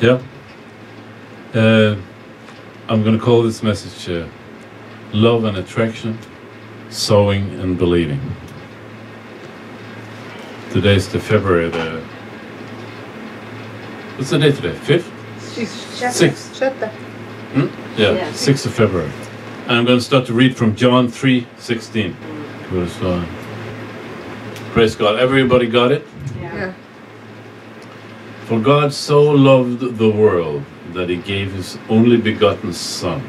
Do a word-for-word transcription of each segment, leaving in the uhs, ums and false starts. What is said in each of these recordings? Yeah. Uh, I'm going to call this message uh, Love and Attraction, Sowing and Believing. Today's the February the... What's the date today? fifth? sixth. sixth. Hmm? Yeah, yeah, sixth of February. And I'm going to start to read from John three sixteen. Praise God. Everybody got it? Yeah. Yeah. For God so loved the world that He gave His only begotten Son,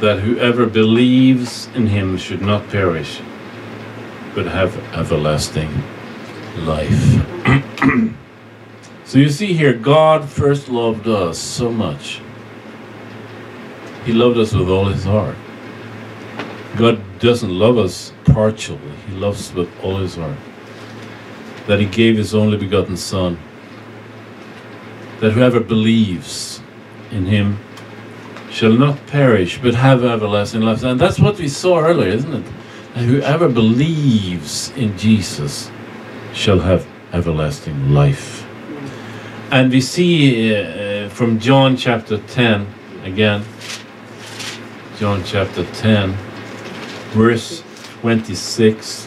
that whoever believes in Him should not perish, but have everlasting life. So you see here, God first loved us so much. He loved us with all His heart. God doesn't love us partially. He loves with all His heart. That He gave His only begotten Son, that whoever believes in Him shall not perish, but have everlasting life. And that's what we saw earlier, isn't it? That whoever believes in Jesus shall have everlasting life. And we see uh, from John chapter ten, again, John chapter ten, verse twenty-six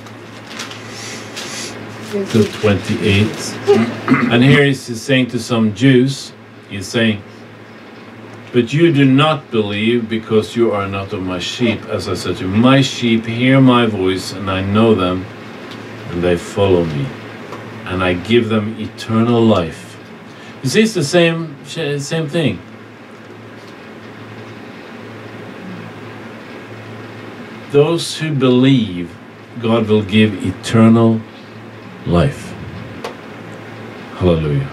to twenty-eight. And here he's saying to some Jews, he's saying, but you do not believe because you are not of my sheep. As I said to you, my sheep hear my voice, and I know them, and they follow me, and I give them eternal life. You see, it's the same, same thing. Those who believe, God will give eternal life. Hallelujah.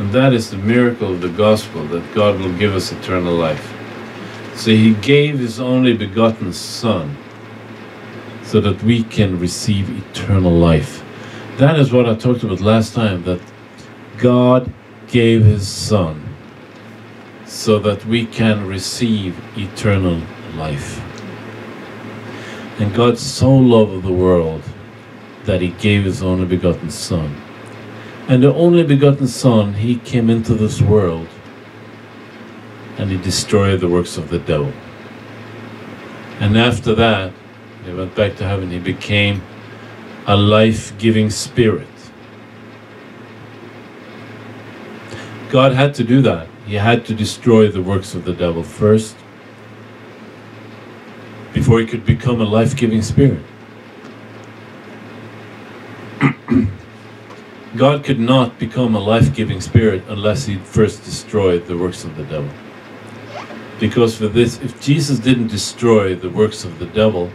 And that is the miracle of the gospel, that God will give us eternal life. So He gave His only begotten Son so that we can receive eternal life. That is what I talked about last time, that God gave His Son so that we can receive eternal life. And God so loved the world that He gave His only begotten Son. And the only begotten Son, He came into this world and He destroyed the works of the devil. And after that, He went back to heaven. He became a life-giving spirit. God had to do that. He had to destroy the works of the devil first, before He could become a life-giving spirit. God could not become a life-giving spirit unless He first destroyed the works of the devil. Because for this, if Jesus didn't destroy the works of the devil,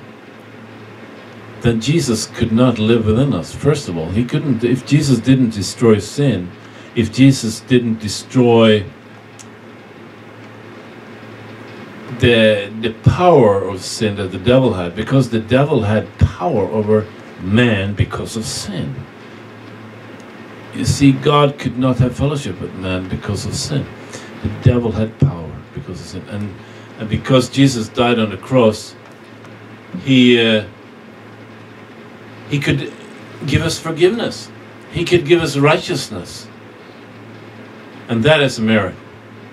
then Jesus could not live within us. First of all, He couldn't. If Jesus didn't destroy sin, if Jesus didn't destroy The, the power of sin that the devil had, because the devil had power over man because of sin. You see, God could not have fellowship with man because of sin. The devil had power because of sin. And, and because Jesus died on the cross, he, uh, he could give us forgiveness. He could give us righteousness. And that is a miracle.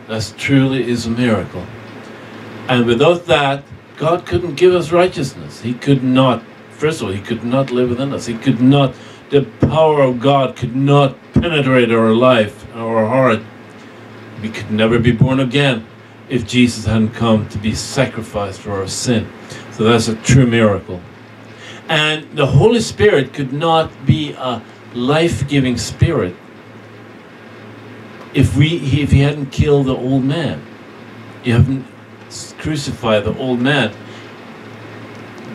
That truly is a miracle. And without that, God couldn't give us righteousness. He could not, first of all, He could not live within us. He could not, the power of God could not penetrate our life, our heart. We could never be born again if Jesus hadn't come to be sacrificed for our sin. So that's a true miracle. And the Holy Spirit could not be a life-giving spirit if we, if He hadn't killed the old man. You haven't crucify the old man.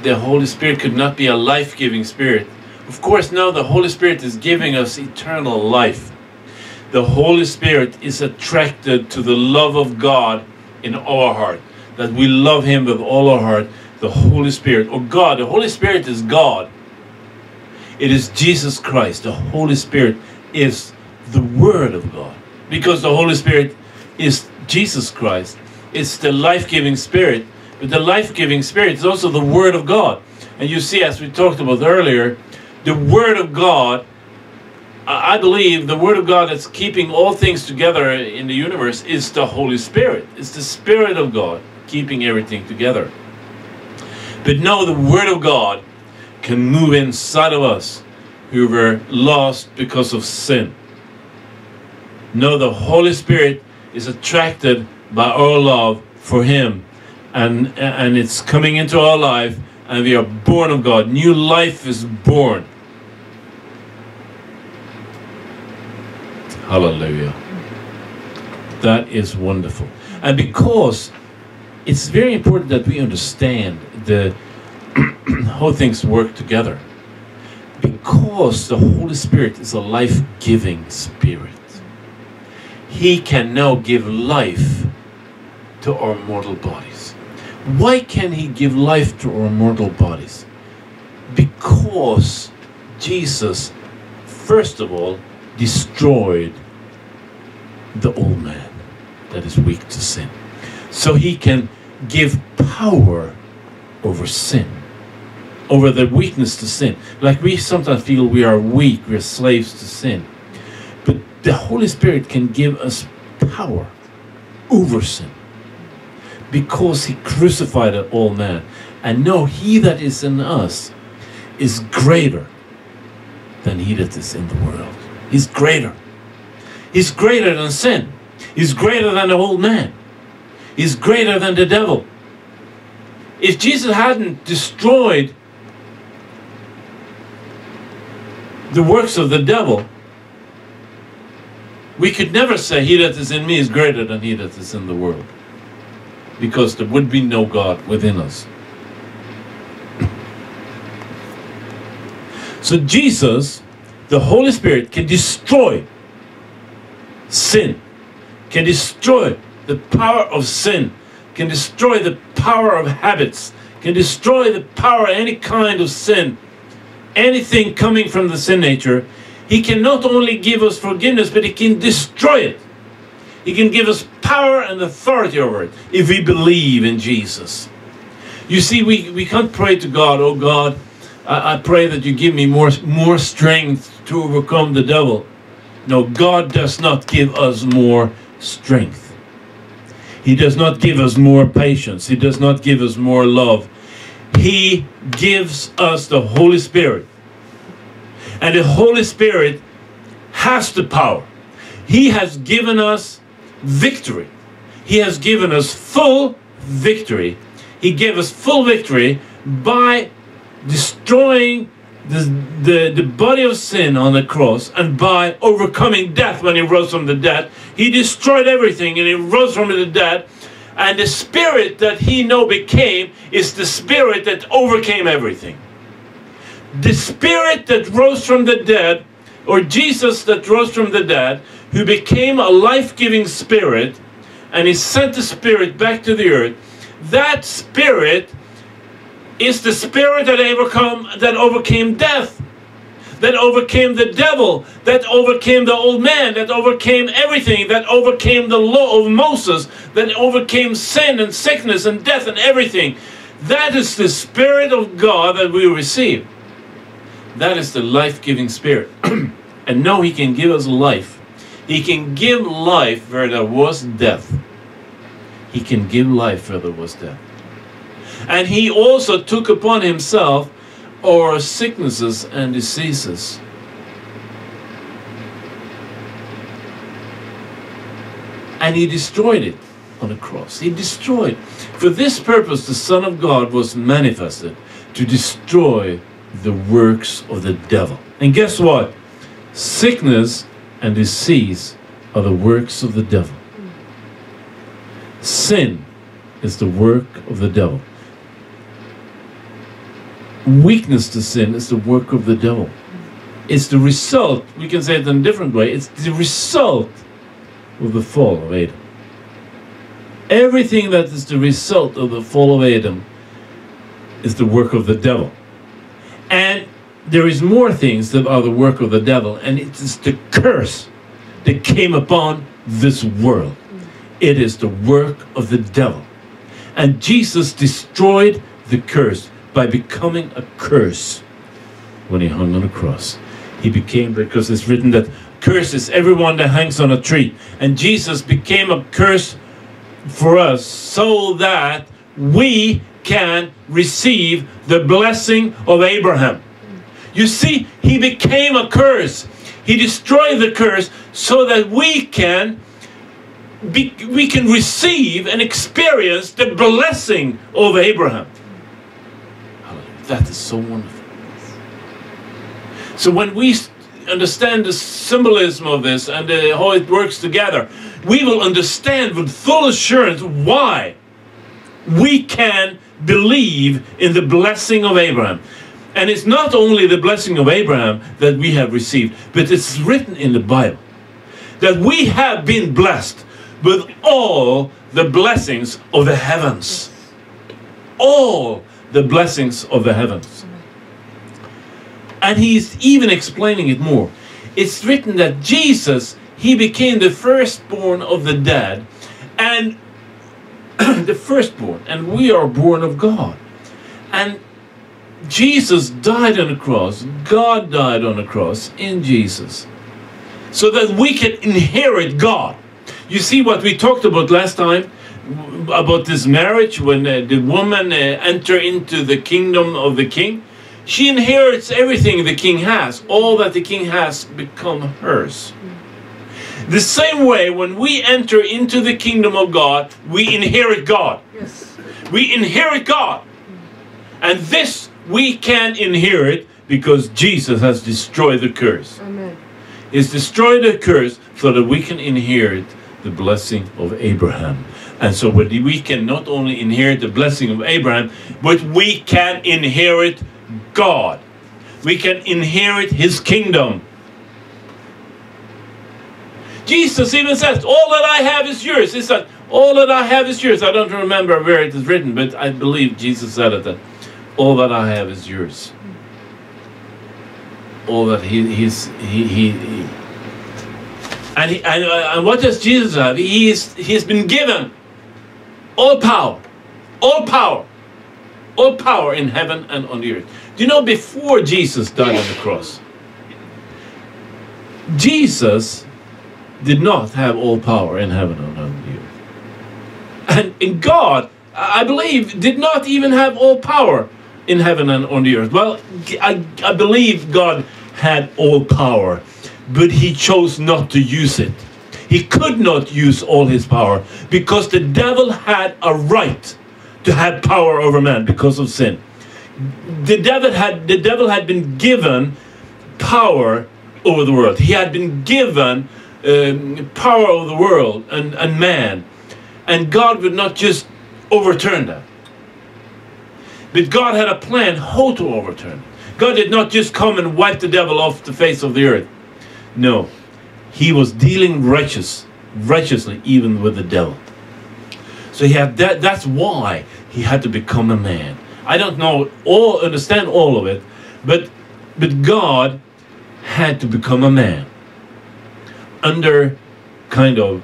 The Holy Spirit could not be a life-giving spirit. Of course, now the Holy Spirit is giving us eternal life. The Holy Spirit is attracted to the love of God in our heart, that we love Him with all our heart. The Holy Spirit, or God, the Holy Spirit is God. It is Jesus Christ. The Holy Spirit is the Word of God, because the Holy Spirit is Jesus Christ. It's the life-giving Spirit, but the life-giving Spirit is also the Word of God. And you see, as we talked about earlier, the Word of God I believe the Word of God that's keeping all things together in the universe is the Holy Spirit. It's the Spirit of God keeping everything together. But no, the Word of God can move inside of us who were lost because of sin. No, the Holy Spirit is attracted by our love for Him, and, and it's coming into our life, and we are born of God. New life is born. Hallelujah. That is wonderful. And because it's very important that we understand the how things work together, because the Holy Spirit is a life-giving Spirit. He can now give life to our mortal bodies. Why can He give life to our mortal bodies? Because Jesus, first of all, destroyed the old man that is weak to sin. So He can give power over sin, over the weakness to sin. Like we sometimes feel we are weak, we are slaves to sin. But the Holy Spirit can give us power over sin, because He crucified an old man. And now He that is in us is greater than he that is in the world. He's greater. He's greater than sin. He's greater than the old man. He's greater than the devil. If Jesus hadn't destroyed the works of the devil, we could never say he that is in me is greater than he that is in the world, because there would be no God within us. So Jesus, the Holy Spirit, can destroy sin, can destroy the power of sin, can destroy the power of habits, can destroy the power of any kind of sin, anything coming from the sin nature. He can not only give us forgiveness, but He can destroy it. He can give us power and authority over it if we believe in Jesus. You see, we, we can't pray to God, "Oh God, I, I pray that you give me more, more strength to overcome the devil." No, God does not give us more strength. He does not give us more patience. He does not give us more love. He gives us the Holy Spirit. And the Holy Spirit has the power. He has given us victory. He has given us full victory. He gave us full victory by destroying the, the, the body of sin on the cross, and by overcoming death when He rose from the dead. He destroyed everything and He rose from the dead. And the Spirit that He now became is the Spirit that overcame everything. The Spirit that rose from the dead, or Jesus that rose from the dead, who became a life-giving Spirit, and He sent the Spirit back to the earth. That Spirit is the Spirit that overcome, that overcame death, that overcame the devil, that overcame the old man, that overcame everything, that overcame the law of Moses, that overcame sin and sickness and death and everything. That is the Spirit of God that we receive. That is the life-giving Spirit. And now He can give us life. He can give life where there was death. He can give life where there was death. And He also took upon Himself our sicknesses and diseases. And He destroyed it on the cross. He destroyed. For this purpose the Son of God was manifested, to destroy the works of the devil. And guess what? Sickness and disease are the works of the devil. Sin is the work of the devil. Weakness to sin is the work of the devil. It's the result, we can say it in a different way, it's the result of the fall of Adam. Everything that is the result of the fall of Adam is the work of the devil. And there is more things that are the work of the devil, and it is the curse that came upon this world. It is the work of the devil. And Jesus destroyed the curse by becoming a curse when He hung on the cross. He became, because it's written that curses everyone that hangs on a tree. And Jesus became a curse for us so that we can receive the blessing of Abraham. You see, he became a curse. He destroyed the curse so that we can be, we can receive and experience the blessing of Abraham. That is so wonderful. So when we understand the symbolism of this and the, how it works together, we will understand with full assurance why we can believe in the blessing of Abraham. And it's not only the blessing of Abraham that we have received, but it's written in the Bible that we have been blessed with all the blessings of the heavens. All the blessings of the heavens. And he's even explaining it more. It's written that Jesus, he became the firstborn of the dead, and the firstborn, and we are born of God. And Jesus died on the cross. God died on the cross in Jesus, so that we can inherit God. You see what we talked about last time about this marriage, when uh, the woman uh, entered into the kingdom of the king. She inherits everything the king has. All that the king has become hers. The same way, when we enter into the kingdom of God, we inherit God. Yes. We inherit God. And this we can inherit because Jesus has destroyed the curse. Amen. He's destroyed the curse so that we can inherit the blessing of Abraham. And so we can not only inherit the blessing of Abraham, but we can inherit God. We can inherit his kingdom. Jesus even says, all that I have is yours. He said, all that I have is yours. I don't remember where it is written, but I believe Jesus said it, that all that I have is yours. All that he he's, he, he, he. And, he and, and what does Jesus have? He is, he has been given all power, all power, all power in heaven and on the earth. Do you know, before Jesus died on the cross, Jesus did not have all power in heaven and on the earth. And in God, I believe, did not even have all power in heaven and on the earth. Well, I, I believe God had all power, but he chose not to use it. He could not use all his power because the devil had a right to have power over man because of sin. The devil had, the devil had been given power over the world. He had been given um, power over the world and, and man. And God would not just overturn that. But God had a plan how to overturn it. God did not just come and wipe the devil off the face of the earth. No, he was dealing righteous, righteously even with the devil. So he had that, that's why he had to become a man. I don't know all, understand all of it, but but God had to become a man under kind of,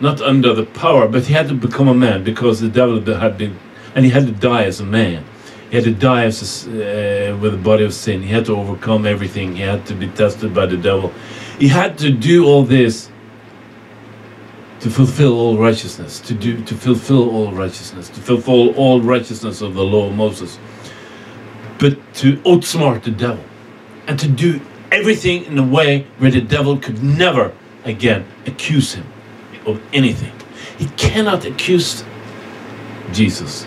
not under the power, but he had to become a man because the devil had been, and he had to die as a man. He had to die as a, uh, with a body of sin. He had to overcome everything. He had to be tested by the devil. He had to do all this to fulfill all righteousness, to do, to fulfill all righteousness, to fulfill all righteousness of the law of Moses, but to outsmart the devil and to do everything in a way where the devil could never again accuse him of anything. He cannot accuse Jesus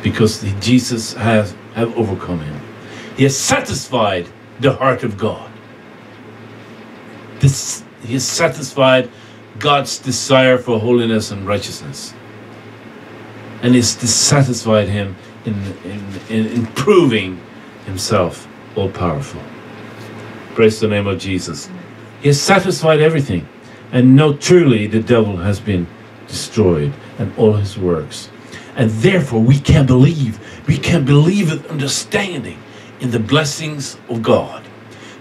because the, Jesus has have overcome him. He has satisfied the heart of God. This, he has satisfied God's desire for holiness and righteousness, and it's dissatisfied him in, in, in proving himself all-powerful. Praise the name of Jesus. He has satisfied everything, and now truly the devil has been destroyed and all his works, and therefore we can believe, we can believe with understanding in the blessings of God.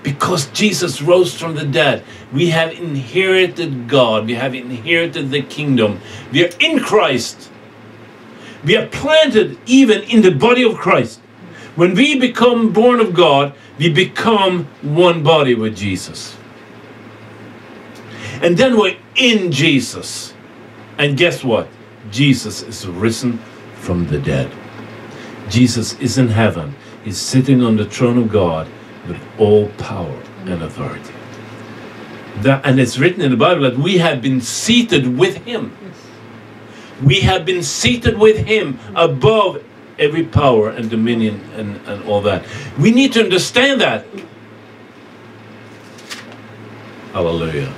Because Jesus rose from the dead, we have inherited God. We have inherited the kingdom. We are in Christ. We are planted even in the body of Christ. When we become born of God, we become one body with Jesus. And then we're in Jesus. And guess what? Jesus is risen from the dead. Jesus is in heaven. He's sitting on the throne of God with all power and authority. That, and it's written in the Bible that we have been seated with him. We have been seated with him above every power and dominion and, and all that. We need to understand that. Hallelujah.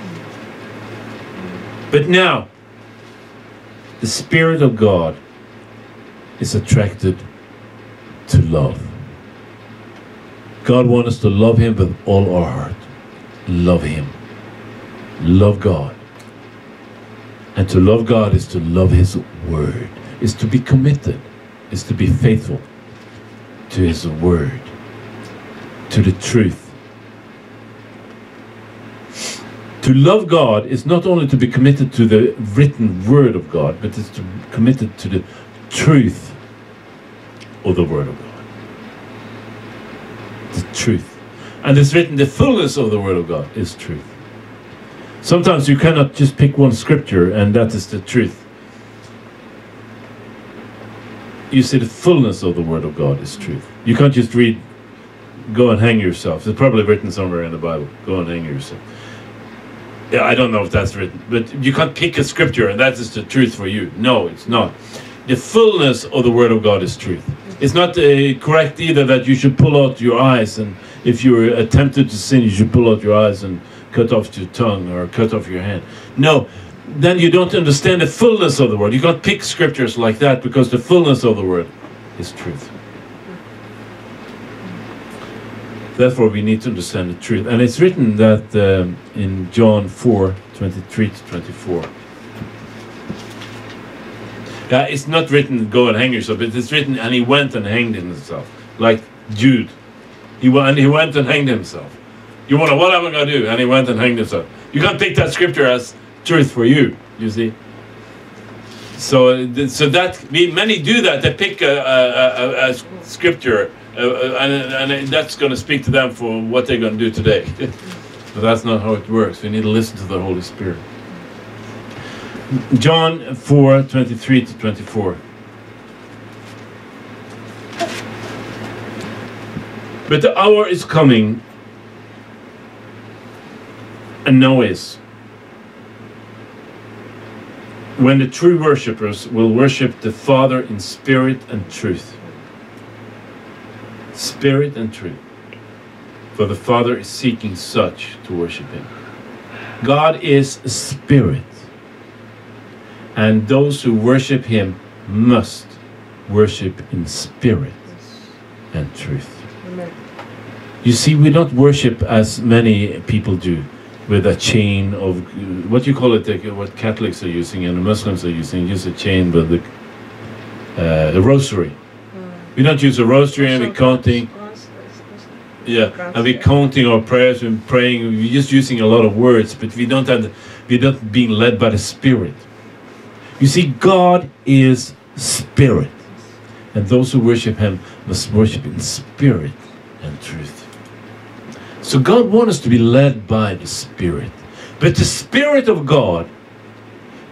But now, the Spirit of God is attracted to love. God wants us to love him with all our heart. Love him. Love God. And to love God is to love his word, is to be committed, is to be faithful to his word, to the truth. To love God is not only to be committed to the written word of God, but it's to be committed to the truth of the word of God. The truth. And it's written, the fullness of the word of God is truth. Sometimes you cannot just pick one scripture and that is the truth. You see, the fullness of the Word of God is truth. You can't just read, go and hang yourself. It's probably written somewhere in the Bible, go and hang yourself. Yeah, I don't know if that's written, but you can't pick a scripture and that is the truth for you. No, it's not. The fullness of the Word of God is truth. It's not uh, correct either that you should pull out your eyes, and if you're tempted to sin, you should pull out your eyes and cut off your tongue or cut off your hand. No, then you don't understand the fullness of the word. You can't pick scriptures like that because the fullness of the word is truth. Therefore, we need to understand the truth. And it's written that um, in John four, twenty-three to twenty-four. Uh, it's not written, go and hang yourself, but it's written, and he went and hanged himself. Like Jude. He went, and he went and hanged himself. You wonder, what am I going to do? And he went and hanged himself. You can't take that scripture as truth for you, you see. So, so that we, many do that. They pick a, a, a, a scripture, uh, and, and that's going to speak to them for what they're going to do today. But that's not how it works. We need to listen to the Holy Spirit. John four, twenty-three to twenty-four. But the hour is coming, and now is, when the true worshippers will worship the Father in spirit and truth. Spirit and truth. For the Father is seeking such to worship him. God is spirit. And those who worship him must worship in spirit and truth. Amen. You see, we don't worship as many people do, with a chain of, what you call it, what Catholics are using and the Muslims are using, use a chain with the, uh, the rosary. Mm. We don't use a rosary, and we're counting, yeah, and we're counting our prayers and praying. We're just using a lot of words, but we don't have, we're not being led by the Spirit. You see, God is Spirit, and those who worship him must worship in spirit and truth. So God wants us to be led by the Spirit. But the Spirit of God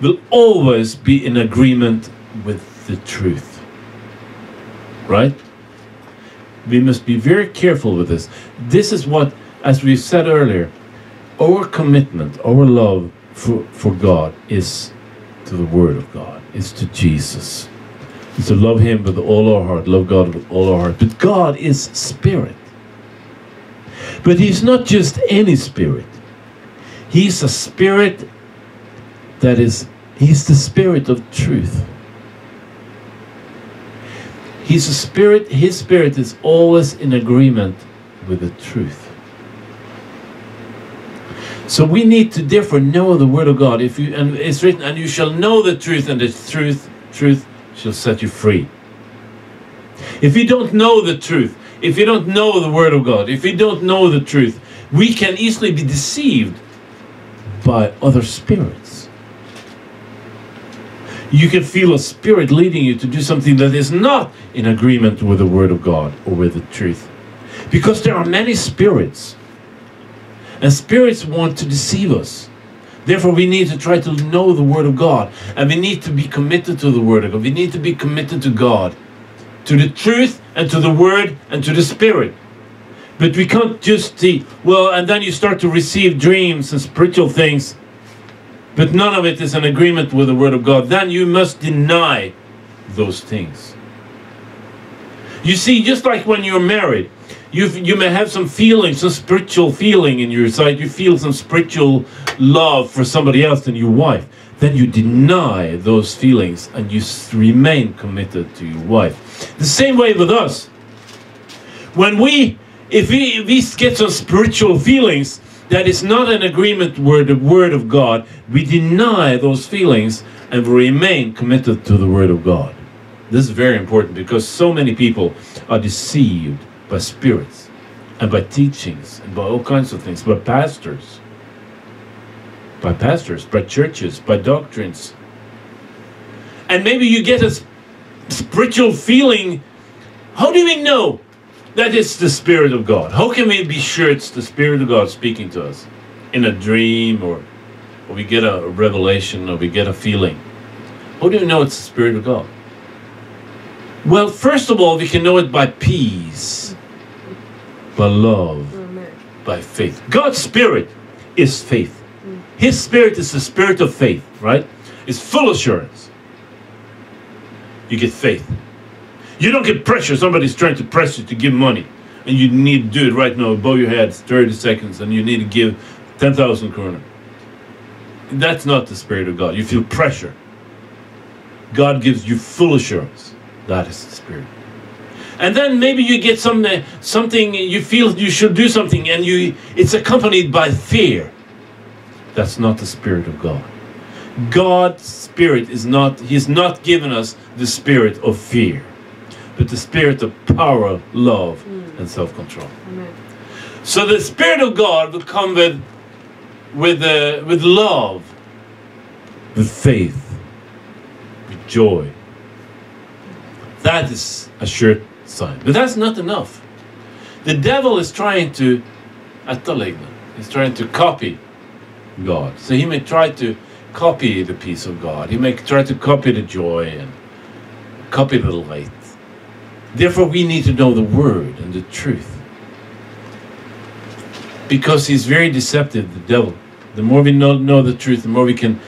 will always be in agreement with the truth. Right? We must be very careful with this. This is what, as we said earlier, our commitment, our love for, for God is to the Word of God, is to Jesus. It's to love him with all our heart, love God with all our heart. But God is Spirit. But he's not just any spirit. He's a spirit that is, he's the spirit of truth. He's a spirit, his spirit is always in agreement with the truth. So we need to therefore know the word of God. If you, and it's written, and you shall know the truth, and the truth, truth shall set you free. If you don't know the truth, if you don't know the Word of God, if you don't know the truth, we can easily be deceived by other spirits. you can feel a spirit leading you to do something that is not in agreement with the Word of God or with the truth. Because there are many spirits, and spirits want to deceive us. Therefore, we need to try to know the Word of God, and we need to be committed to the Word of God. We need to be committed to God, to the truth, and to the Word, and to the Spirit. But we can't just see, well, and then you start to receive dreams and spiritual things, but none of it is in agreement with the Word of God. Then you must deny those things. You see, just like when you're married, You've, you may have some feeling, some spiritual feeling in your side. You feel some spiritual love for somebody else than your wife. Then you deny those feelings and you remain committed to your wife. The same way with us. When we, if we, if we get some spiritual feelings that is not in agreement with the Word of God, we deny those feelings and we remain committed to the Word of God. This is very important because so many people are deceived by spirits, and by teachings, and by all kinds of things, by pastors, by pastors, by churches, by doctrines. And maybe you get a spiritual feeling. How do we know that it's the Spirit of God? How can we be sure it's the Spirit of God speaking to us? In a dream, or, or we get a revelation, or we get a feeling. How do we know it's the Spirit of God? Well, first of all, we can know it by peace, by love, by faith. God's Spirit is faith. His Spirit is the Spirit of faith, right? It's full assurance. You get faith. You don't get pressure. Somebody's trying to press you to give money, and you need to do it right now. Bow your heads, thirty seconds, and you need to give ten thousand kroner. That's not the Spirit of God. You feel pressure. God gives you full assurance. That is the Spirit. And then maybe you get some, uh, something, you feel you should do something, and you it's accompanied by fear. That's not the Spirit of God. God's Spirit is not, He's not given us the spirit of fear, but the spirit of power, love, mm. and self-control. So the Spirit of God will come with, with, uh, with love, with faith, with joy. That is a sure sign. But that's not enough. The devil is trying to atteligna. He's trying to copy God. So he may try to copy the peace of God. He may try to copy the joy and copy the light. Therefore, we need to know the Word and the truth. Because he's very deceptive, the devil. The more we know, know the truth, the more we can,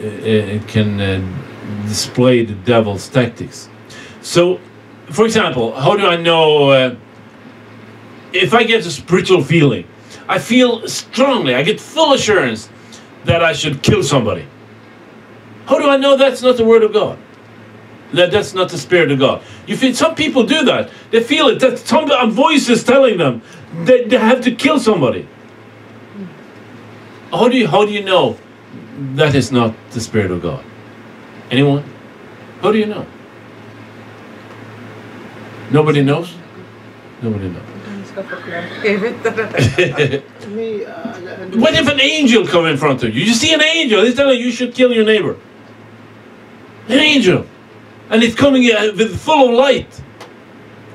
uh, uh, can uh, display the devil's tactics. So, for example, how do I know uh, if I get a spiritual feeling? I feel strongly, I get full assurance that I should kill somebody. How do I know that's not the Word of God? That that's not the Spirit of God? You feel, some people do that. They feel it. That some a voice is telling them that they have to kill somebody. How do you how do you know that is not the Spirit of God? Anyone? How do you know? Nobody knows? Nobody knows. What if an angel comes in front of you? You see an angel, he's telling you you should kill your neighbor. An angel. And it's coming with full of light.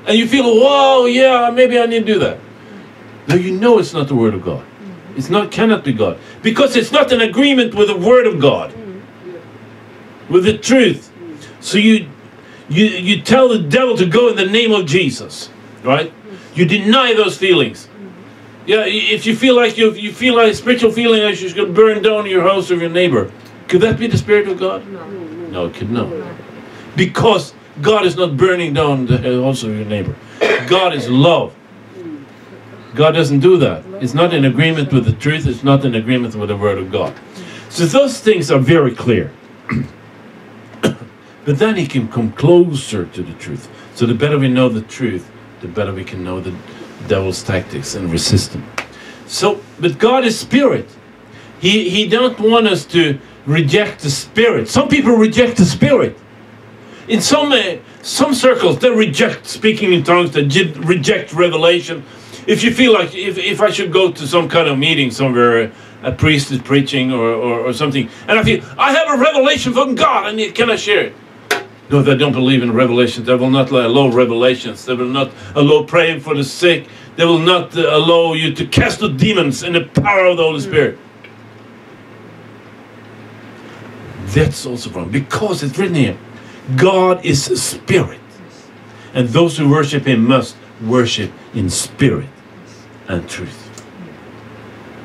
And you feel, wow, yeah, maybe I need to do that. Now you know it's not the Word of God. It's not, cannot be God. Because it's not in agreement with the Word of God. With the truth. So you... You, you tell the devil to go in the name of Jesus, right? You deny those feelings. Yeah, if you feel like you, you feel like a spiritual feeling that you're going to burn down your house or your neighbor, could that be the Spirit of God? No, no, it could not. Because God is not burning down the house of your neighbor. God is love. God doesn't do that. It's not in agreement with the truth. It's not in agreement with the Word of God. So those things are very clear. But then he can come closer to the truth. So the better we know the truth, the better we can know the devil's tactics and resist them. So, but God is Spirit. He, he don't want us to reject the Spirit. Some people reject the Spirit. In some, uh, some circles, they reject speaking in tongues, they reject revelation. If you feel like, if, if I should go to some kind of meeting somewhere, a priest is preaching or, or, or something, and I feel, I have a revelation from God, and can I share it? No, they don't believe in revelations. They will not allow revelations. They will not allow praying for the sick. They will not allow you to cast out demons in the power of the Holy Spirit. That's also wrong, because it's written here, God is spirit, and those who worship him must worship in spirit and truth.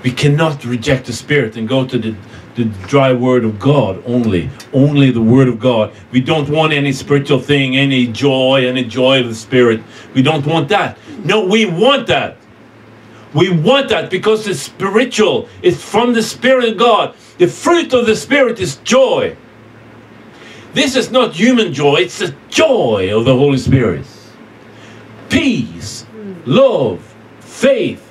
We cannot reject the spirit and go to the, the dry word of God only, only the word of God. We don't want any spiritual thing, any joy, any joy of the spirit. We don't want that. No, we want that. We want that because it's spiritual. It's from the Spirit of God. The fruit of the Spirit is joy. This is not human joy. It's the joy of the Holy Spirit. Peace, love, faith.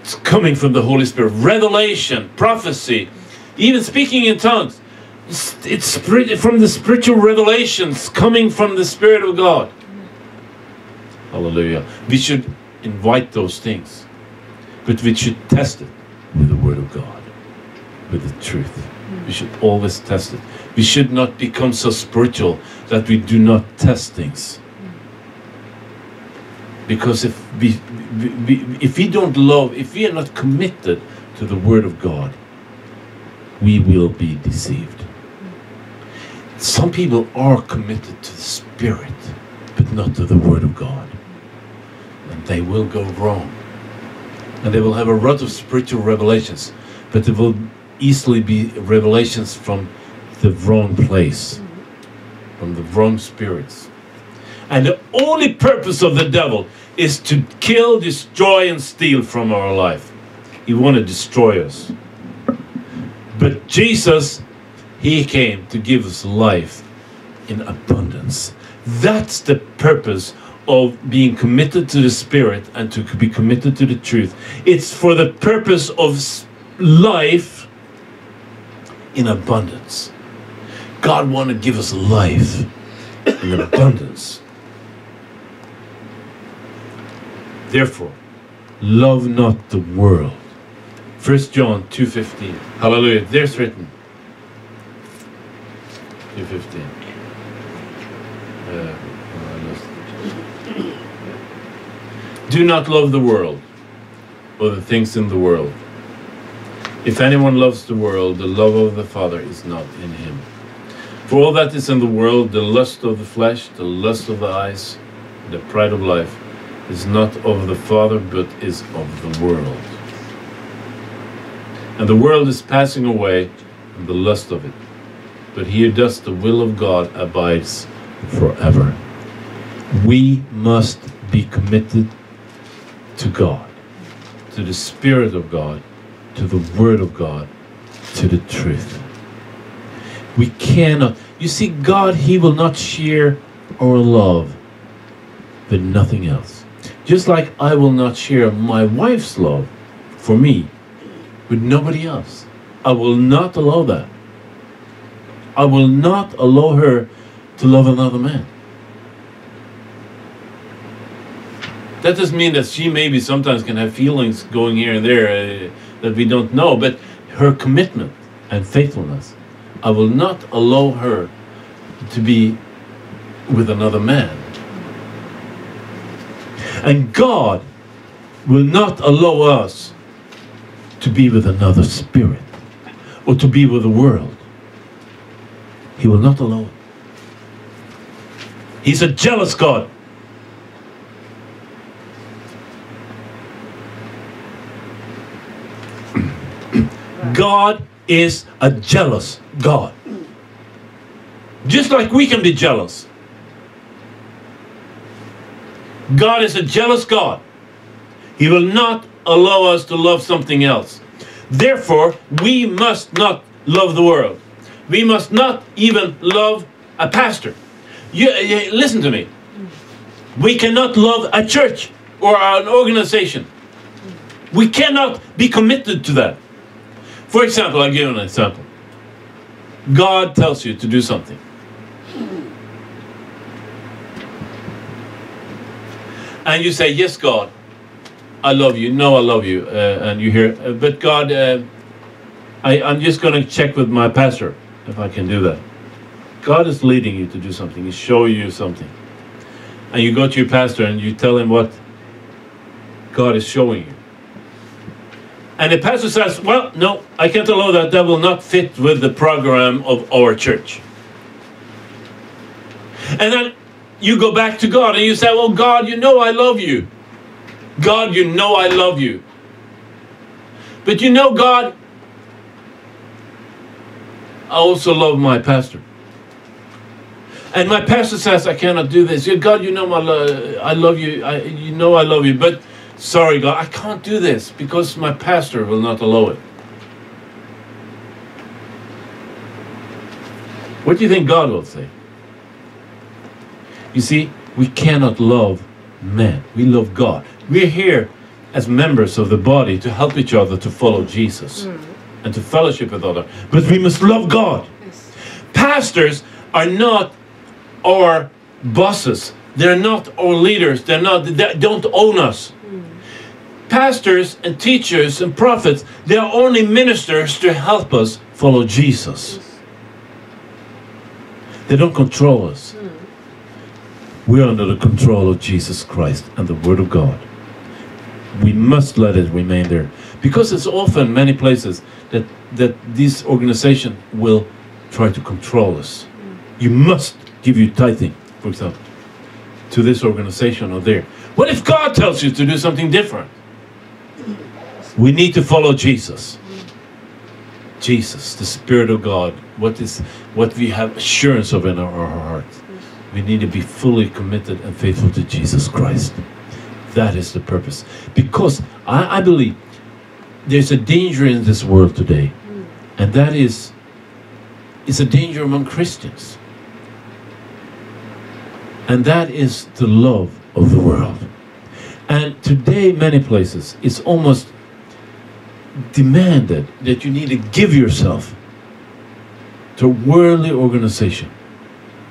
It's coming from the Holy Spirit. Revelation, prophecy, even speaking in tongues. It's from the spiritual revelations coming from the Spirit of God. Hallelujah. We should invite those things. But we should test it with the Word of God, with the truth. We should always test it. We should not become so spiritual that we do not test things. Because if we, we, we, if we don't love, if we are not committed to the Word of God, we will be deceived. Some people are committed to the Spirit, but not to the Word of God. And they will go wrong. And they will have a lot of spiritual revelations, but there will easily be revelations from the wrong place, from the wrong spirits. And the only purpose of the devil is to kill, destroy, and steal from our life. He wants to destroy us. But Jesus, he came to give us life in abundance. That's the purpose of being committed to the Spirit and to be committed to the truth. It's for the purpose of life in abundance. God wants to give us life in abundance. Therefore, love not the world. First John two fifteen. Hallelujah. There's written. two fifteen. Uh, Do not love the world or the things in the world. If anyone loves the world, the love of the Father is not in him. For all that is in the world, the lust of the flesh, the lust of the eyes, the pride of life, is not of the Father, but is of the world. And the world is passing away, and the lust of it. But he who does the will of God abides forever. We must be committed to God, to the Spirit of God, to the Word of God, to the truth. We cannot, you see, God, he will not share our love with nothing else. Just like I will not share my wife's love for me with nobody else. I will not allow that. I will not allow her to love another man. That doesn't mean that she maybe sometimes can have feelings going here and there uh, that we don't know, but her commitment and faithfulness, I will not allow her to be with another man. And God will not allow us to be with another spirit or to be with the world. He will not allow it. He's a jealous God. God is a jealous God. Just like we can be jealous. God is a jealous God. He will not allow us to love something else. Therefore, we must not love the world. We must not even love a pastor. You, you, listen to me. We cannot love a church or an organization. We cannot be committed to that. For example, I'll give you an example. God tells you to do something. And you say, yes, God, I love you. No, I love you. Uh, and you hear, uh, but God, uh, I, I'm just going to check with my pastor if I can do that. God is leading you to do something. He's showing you something. And you go to your pastor and you tell him what God is showing you. And the pastor says, well, no, I can't allow that. That will not fit with the program of our church. And then you go back to God and you say, well, God, you know I love you. God, you know I love you. But you know, God, I also love my pastor. And my pastor says, I cannot do this. God, you know my lo I love you. I, you know I love you. But sorry, God, I can't do this because my pastor will not allow it. What do you think God will say? You see, we cannot love man. We love God. We're here as members of the body to help each other to follow Jesus mm. and to fellowship with others. But we must love God. Yes. Pastors are not our bosses. They're not our leaders. They're not, they don't own us. Mm. Pastors and teachers and prophets, they are only ministers to help us follow Jesus. Yes. They don't control us. Mm. We're under the control of Jesus Christ and the Word of God. We must let it remain there. Because it's often many places that, that this organization will try to control us. You must give your tithing, for example, to this organization or there. What if God tells you to do something different? We need to follow Jesus. Jesus, the Spirit of God, what is what we have assurance of in our, our heart. We need to be fully committed and faithful to Jesus Christ. That is the purpose. Because I, I believe there's a danger in this world today. And that is, it's a danger among Christians. And that is the love of the world. And today, many places, it's almost demanded that you need to give yourself to a worldly organization.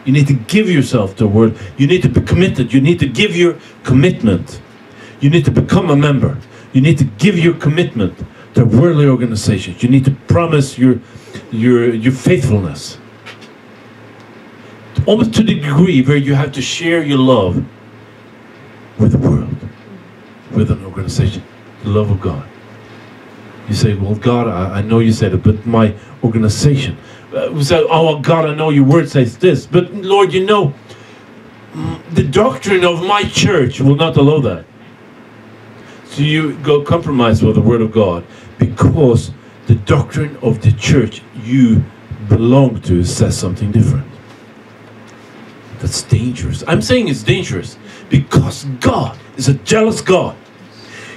You need to give yourself to a word. You need to be committed. You need to give your commitment. You need to become a member. You need to give your commitment to worldly organizations. You need to promise your, your, your faithfulness. Almost to the degree where you have to share your love with the world, with an organization, the love of God. You say, well, God, I, I know you said it, but my organization, Uh, we say, oh God, I know your word says this, but Lord, you know, the doctrine of my church will not allow that. So you go compromise with the word of God because the doctrine of the church you belong to says something different. That's dangerous. I'm saying it's dangerous because God is a jealous God.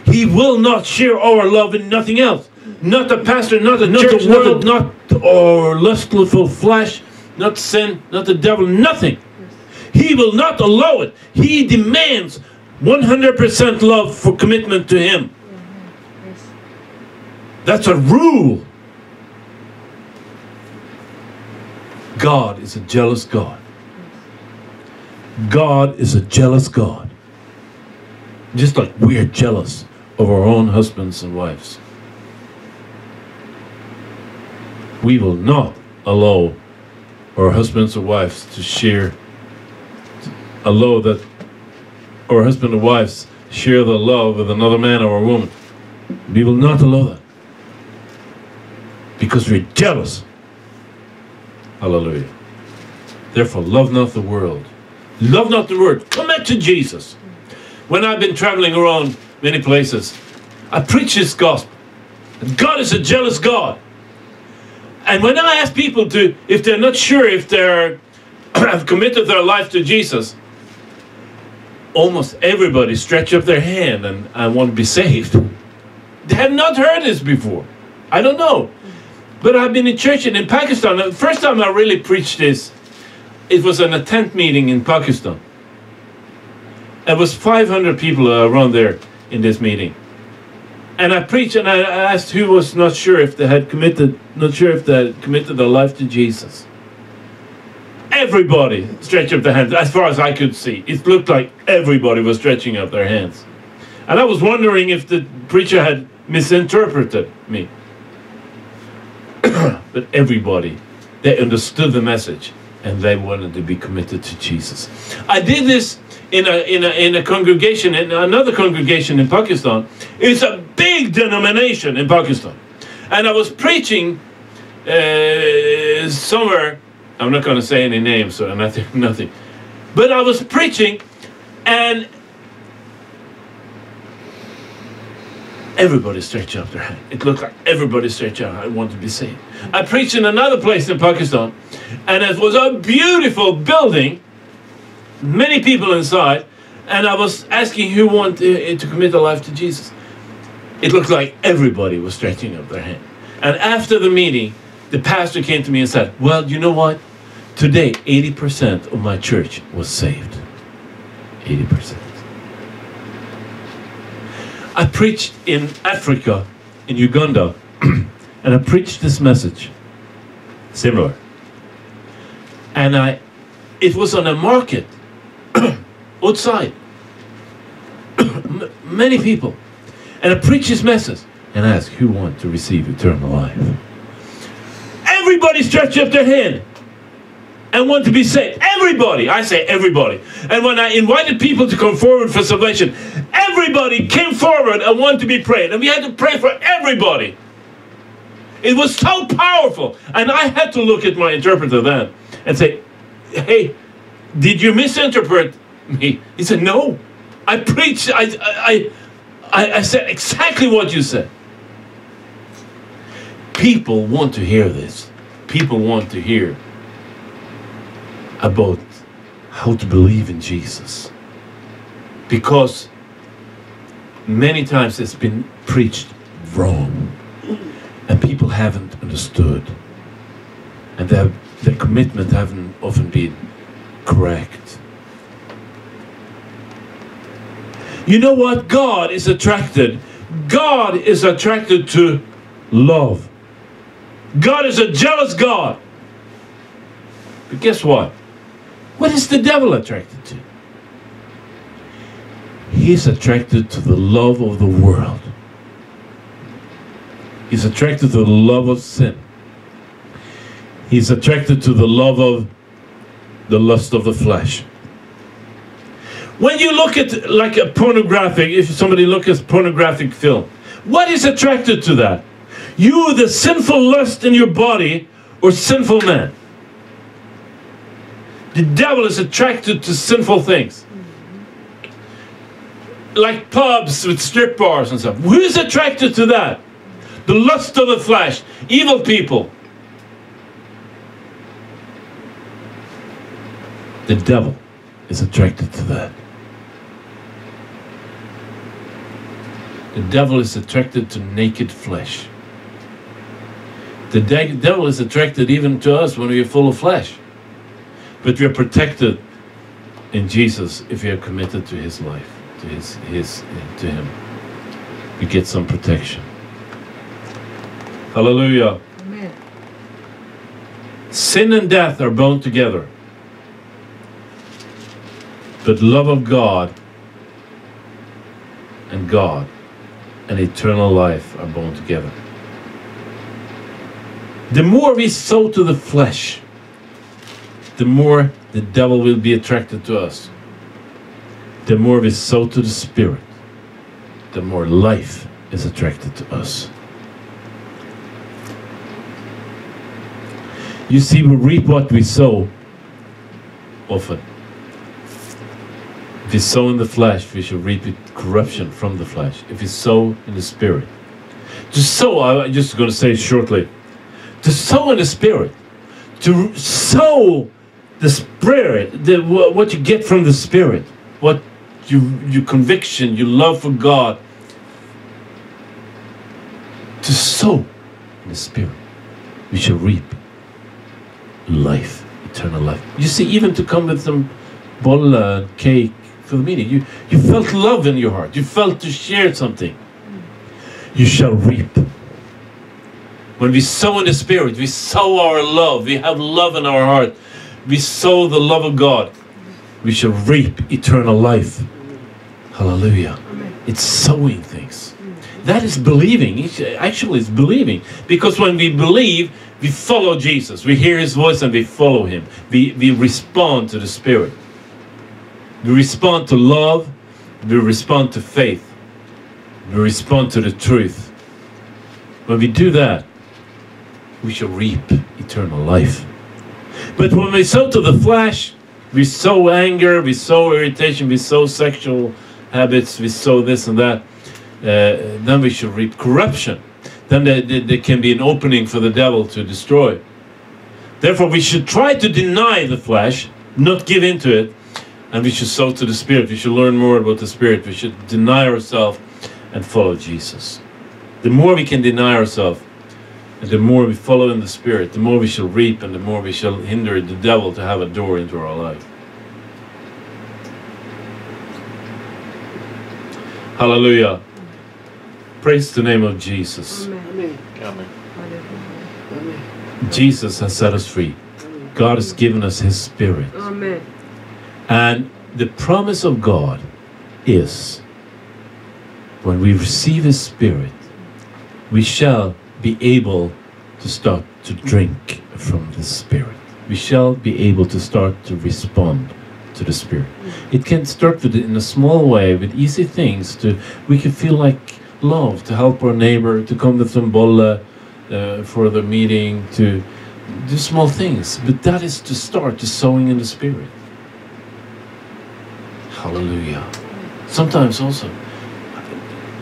He will not share our love in nothing else. Not the pastor, not the not church, the world, not or lustful flesh, not sin, not the devil, nothing. He will not allow it. He demands one hundred percent love for commitment to him. That's a rule. God is a jealous God. God is a jealous God. Just like we are jealous of our own husbands and wives. We will not allow our husbands or wives to share, allow that our husband or wives share their love with another man or a woman. We will not allow that. Because we're jealous. Hallelujah. Therefore, love not the world. Love not the world. Commit to Jesus. When I've been traveling around many places, I preach this gospel. God is a jealous God. And when I ask people to, if they're not sure if they have committed their life to Jesus, almost everybody stretch up their hand and I want to be saved. They have not heard this before. I don't know. But I've been in church and in Pakistan. The first time I really preached this, it was in a tent meeting in Pakistan. There was five hundred people around there in this meeting. And I preached and I asked who was not sure if they had committed, not sure if they had committed their life to Jesus. Everybody stretched up their hands, as far as I could see. It looked like everybody was stretching up their hands. And I was wondering if the preacher had misinterpreted me. but everybody, they understood the message and they wanted to be committed to Jesus. I did this in a, in a, in a congregation, in another congregation in Pakistan. It's a big denomination in Pakistan. And I was preaching uh, somewhere, I'm not going to say any names or nothing, nothing, but I was preaching and everybody stretched out their hand. It looked like everybody stretched out. I want to be saved. I preached in another place in Pakistan, and it was a beautiful building, many people inside, and I was asking who wanted to, to commit their life to Jesus. It looked like everybody was stretching out their hand. And after the meeting, the pastor came to me and said, well, you know what? Today, eighty percent of my church was saved. eighty percent. I preached in Africa, in Uganda, and I preached this message, similar. And I, it was on a market, outside, many people. And I preached this message, and I asked, who wants to receive eternal life? Everybody stretched up their hand and want to be saved. Everybody, I say everybody. And when I invited people to come forward for salvation, everybody came forward and wanted to be prayed. And we had to pray for everybody. It was so powerful. And I had to look at my interpreter then and say, hey, did you misinterpret me? He said, no. I preached, I, I, I, I said exactly what you said. People want to hear this. People want to hear about how to believe in Jesus, because many times it's been preached wrong and people haven't understood, and their, their commitment haven't often been correct. You know what? God is attracted. God is attracted to love. God is a jealous God. But guess what? What is the devil attracted to? He's attracted to the love of the world. He's attracted to the love of sin. He's attracted to the love of the lust of the flesh. When you look at like a pornographic, if somebody looks at pornographic film, what is attracted to that? You, the sinful lust in your body, or sinful man. The devil is attracted to sinful things. Like pubs with strip bars and stuff. Who is attracted to that? The lust of the flesh. Evil people. The devil is attracted to that. The devil is attracted to naked flesh. The de- devil is attracted even to us when we are full of flesh. But we are protected in Jesus if we are committed to His life, to His, His, to Him. We get some protection. Hallelujah. Amen. Sin and death are bound together, but love of God and God and eternal life are bound together. The more we sow to the flesh, the more the devil will be attracted to us. The more we sow to the Spirit, the more life is attracted to us. You see, we reap what we sow often. If we sow in the flesh, we shall reap corruption from the flesh. If we sow in the Spirit. To sow, I'm just going to say shortly, to sow in the Spirit, to sow the Spirit, the, what you get from the Spirit, what you, your conviction, your love for God, to sow in the Spirit, we shall reap life, eternal life. You see, even to come with some bolla and cake for the meeting, you, you felt love in your heart, you felt to share something. You shall reap. When we sow in the Spirit, we sow our love, we have love in our heart, we sow the love of God. We shall reap eternal life. Hallelujah. Amen. It's sowing things. That is believing. It's actually, it's believing. Because when we believe, we follow Jesus. We hear his voice and we follow him. We, we respond to the Spirit. We respond to love. We respond to faith. We respond to the truth. When we do that, we shall reap eternal life. But when we sow to the flesh, we sow anger, we sow irritation, we sow sexual habits, we sow this and that, uh, then we shall reap corruption. Then there, there can be an opening for the devil to destroy. Therefore, we should try to deny the flesh, not give into it, and we should sow to the Spirit. We should learn more about the Spirit. We should deny ourselves and follow Jesus. The more we can deny ourselves, and the more we follow in the Spirit, the more we shall reap, and the more we shall hinder the devil to have a door into our life. Hallelujah. Praise the name of Jesus. Amen. Amen. Amen. Jesus has set us free. Amen. God has given us his Spirit. Amen. And the promise of God is, when we receive his Spirit, we shall be able to start to drink from the Spirit. We shall be able to start to respond to the Spirit. It can start with, in a small way, with easy things. To we can feel like love, to help our neighbor, to come to Tombola uh, for the meeting, to do small things. But that is to start to sowing in the Spirit. Hallelujah. Sometimes also,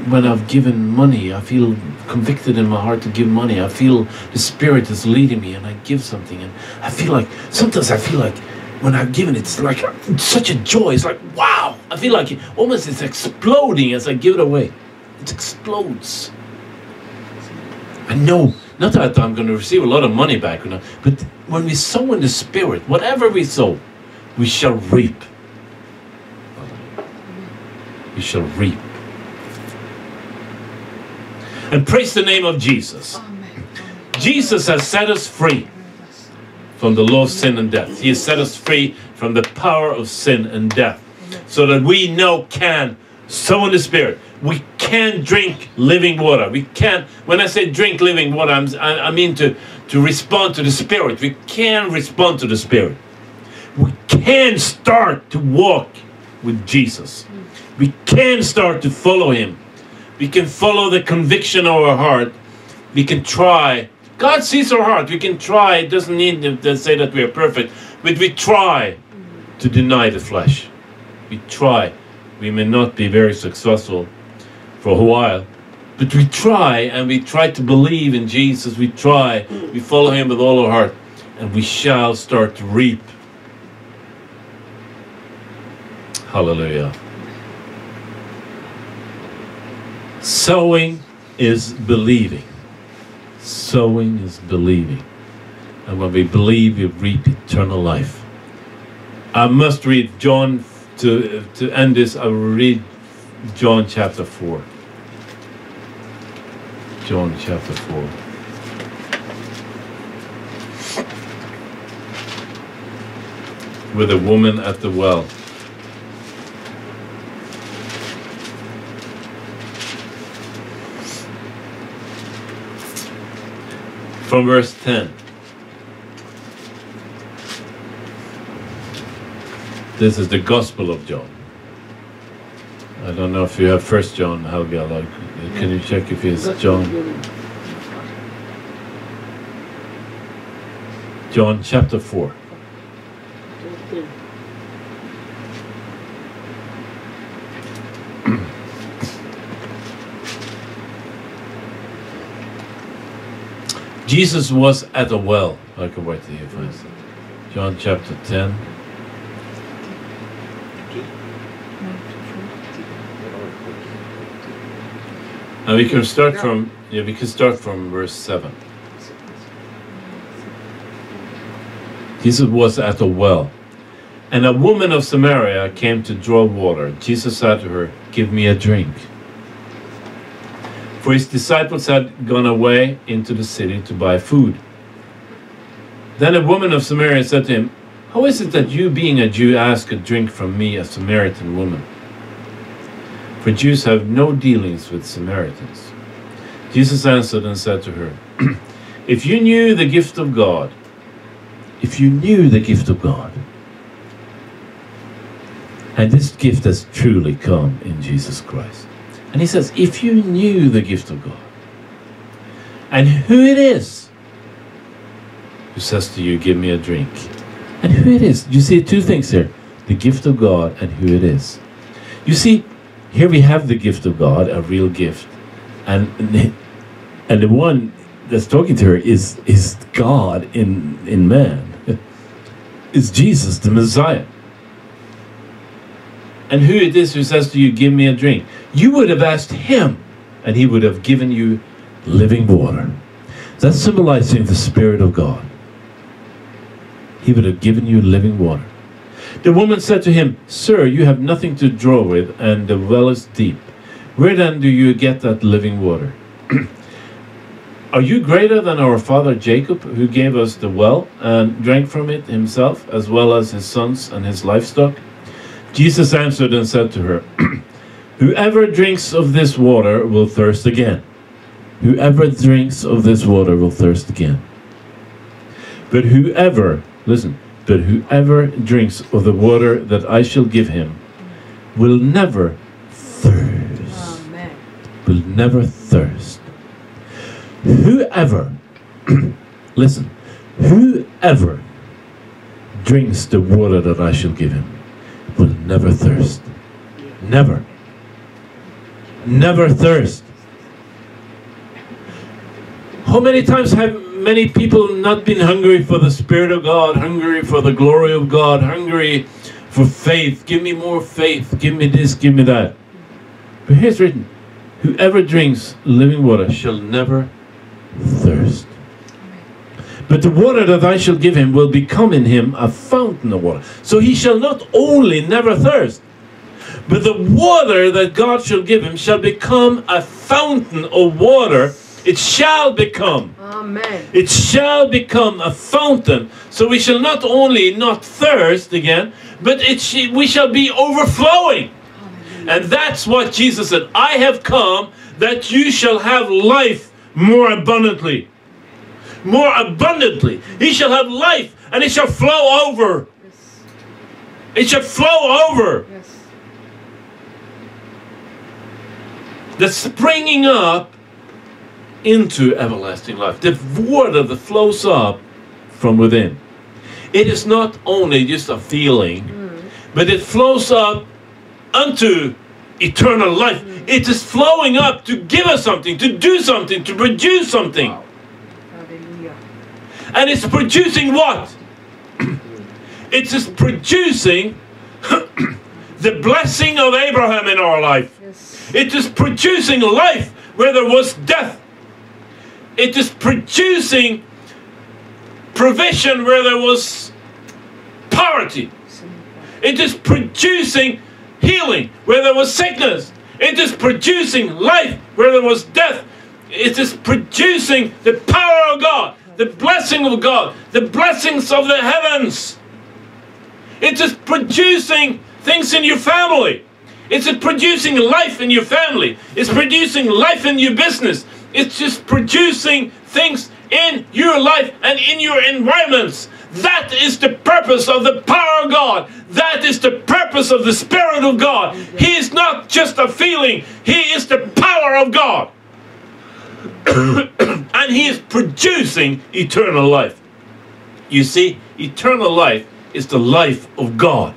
when I've given money, I feel convicted in my heart to give money. I feel the Spirit is leading me, and I give something, and I feel like, sometimes I feel like when I've given it, it's like such a joy. It's like, wow! I feel like it, almost it's exploding as I give it away. It explodes. I know, not that I'm going to receive a lot of money back, you know, but when we sow in the Spirit, whatever we sow, we shall reap. We shall reap. And praise the name of Jesus. Amen. Jesus has set us free from the law of sin and death. He has set us free from the power of sin and death. So that we now can sow in the Spirit. We can drink living water. We can, when I say drink living water, I'm, I, I mean to, to respond to the Spirit. We can respond to the Spirit. We can start to walk with Jesus. We can start to follow him. We can follow the conviction of our heart. We can try. God sees our heart. We can try. It doesn't need to say that we are perfect. But we try to deny the flesh. We try. We may not be very successful for a while. But we try, and we try to believe in Jesus. We try. We follow him with all our heart. And we shall start to reap. Hallelujah. Sowing is believing. Sowing is believing. And when we believe, we reap eternal life. I must read John, to, to end this, I will read John chapter four. John chapter four. With a woman at the well. From verse ten. This is the Gospel of John. I don't know if you have First John, Helga. Like, can you check if it's John? John chapter four. Jesus was at a well. I can wait to hear first. John chapter ten. And we can start from yeah, we can start from verse seven. Jesus was at a well, and a woman of Samaria came to draw water. Jesus said to her, "Give me a drink." For his disciples had gone away into the city to buy food. Then a woman of Samaria said to him, "How is it that you, being a Jew, ask a drink from me, a Samaritan woman?" for Jews have no dealings with Samaritans. Jesus answered and said to her, If you knew the gift of God, if you knew the gift of God, and this gift has truly come in Jesus Christ. And he says, if you knew the gift of God, and who it is who says to you, give me a drink. And who it is. You see two things here. The gift of God and who it is. You see, here we have the gift of God, a real gift. And, and the one that's talking to her is, is God in, in man. It's Jesus, the Messiah. And who it is who says to you, give me a drink. You would have asked him, and he would have given you living water. That's symbolizing the Spirit of God. He would have given you living water. The woman said to him, Sir, you have nothing to draw with, and the well is deep. Where then do you get that living water? Are you greater than our father Jacob, who gave us the well and drank from it himself, as well as his sons and his livestock? Jesus answered and said to her, Whoever drinks of this water will thirst again. Whoever drinks of this water will thirst again. But whoever, listen, but whoever drinks of the water that I shall give him will never thirst. Amen. Will never thirst. Whoever, listen, whoever drinks the water that I shall give him will never thirst. Never. Never thirst. How many times have many people not been hungry for the Spirit of God, hungry for the glory of God, hungry for faith? Give me more faith. Give me this, give me that. But here's written, whoever drinks living water shall never thirst. Thirst. But the water that I shall give him will become in him a fountain of water. So he shall not only never thirst, but the water that God shall give him shall become a fountain of water. It shall become. Amen. It shall become a fountain. So we shall not only not thirst again, but it sh- we shall be overflowing. Hallelujah. And that's what Jesus said. I have come that you shall have life. More abundantly. More abundantly. He shall have life and it shall flow over. Yes. It shall flow over. Yes. The springing up into everlasting life. The water that flows up from within. It is not only just a feeling, mm. but it flows up unto eternal life. Mm. It is flowing up to give us something, to do something, to produce something. Wow. Hallelujah. And it's producing what? It is producing the blessing of Abraham in our life. Yes. It is producing life where there was death. It is producing provision where there was poverty. It is producing healing where there was sickness. It is producing life where there was death. It is producing the power of God, the blessing of God, the blessings of the heavens. It is producing things in your family. It's producing life in your family. It's producing life in your business. It's just producing things in your life and in your environments. That is the purpose of the power of God. That is the purpose of the Spirit of God. He is not just a feeling. He is the power of God. And He is producing eternal life. You see, eternal life is the life of God.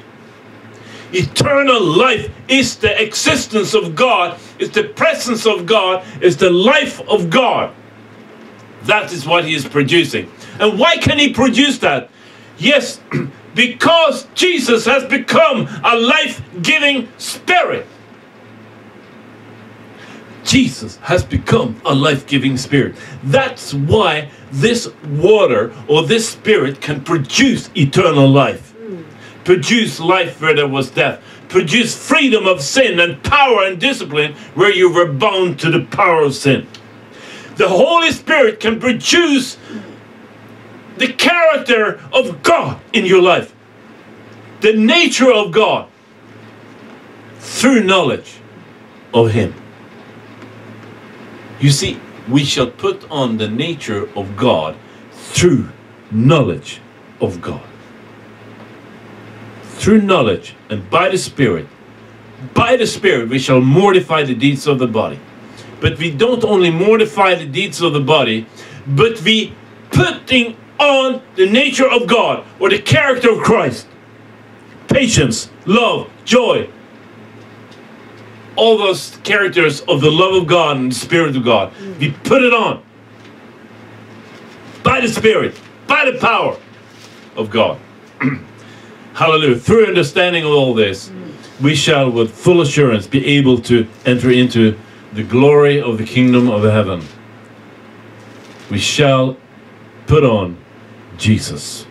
Eternal life is the existence of God. It's the presence of God. It's the life of God. That is what He is producing. And why can He produce that? Yes, because Jesus has become a life-giving Spirit. Jesus has become a life-giving Spirit. That's why this water or this Spirit can produce eternal life. Mm. Produce life where there was death. Produce freedom of sin and power and discipline where you were bound to the power of sin. The Holy Spirit can produce the character of God in your life, the nature of God through knowledge, of Him. You see, we shall put on the nature of God through knowledge of God. Through knowledge and by the Spirit. By the Spirit we shall mortify the deeds of the body. But we don't only mortify the deeds of the body, but we putting on the nature of God or the character of Christ. Patience, love, joy. All those characters of the love of God and the Spirit of God. We put it on. By the Spirit, by the power of God. Hallelujah. Through understanding of all this, we shall with full assurance be able to enter into the glory of the kingdom of heaven. We shall put on Jesus.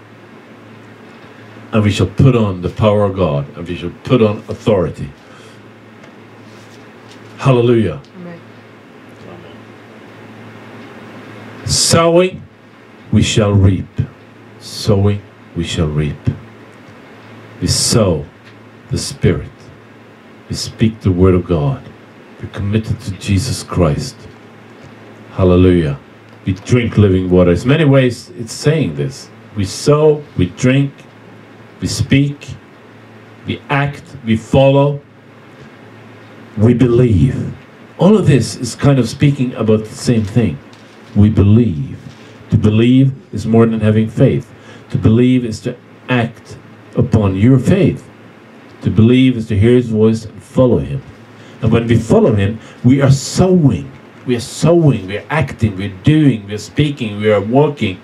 And we shall put on the power of God. And we shall put on authority. Hallelujah. Amen. Sowing, we shall reap. Sowing, we shall reap. We sow the Spirit. We speak the Word of God. We're committed to Jesus Christ. Hallelujah. We drink living water. In many ways, it's saying this. We sow, we drink, we speak, we act, we follow. We believe. All of this is kind of speaking about the same thing. We believe. To believe is more than having faith. To believe is to act upon your faith. To believe is to hear His voice and follow Him. And when we follow Him, we are sowing. We are sowing. We are acting. We are doing. We are speaking. We are walking.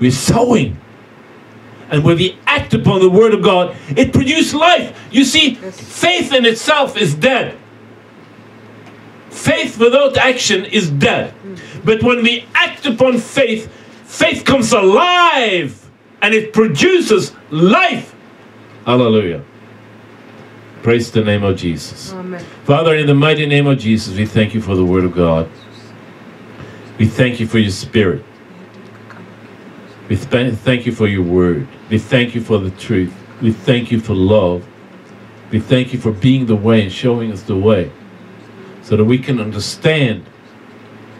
We are sowing. And when we act upon the Word of God, it produces life. You see, faith in itself is dead. Faith without action is dead. But when we act upon faith, faith comes alive and it produces life. Hallelujah. Praise the name of Jesus. Amen. Father, in the mighty name of Jesus, we thank You for the Word of God. We thank You for Your Spirit. We thank You for Your Word. We thank You for the truth. We thank You for love. We thank You for being the way and showing us the way, so that we can understand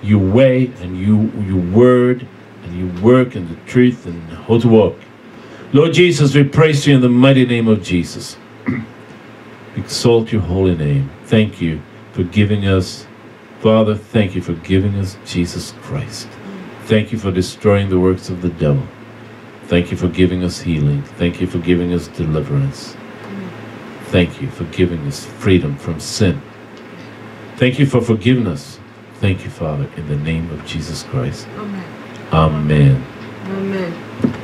Your way and you, Your Word and Your work and the truth and how to walk. Lord Jesus, we praise You in the mighty name of Jesus. Exalt Your holy name. Thank You for giving us, Father, thank You for giving us Jesus Christ. Thank You for destroying the works of the devil. Thank You for giving us healing. Thank You for giving us deliverance. Thank You for giving us freedom from sin. Thank You for forgiveness. Thank You, Father, in the name of Jesus Christ. Amen. Amen. Amen.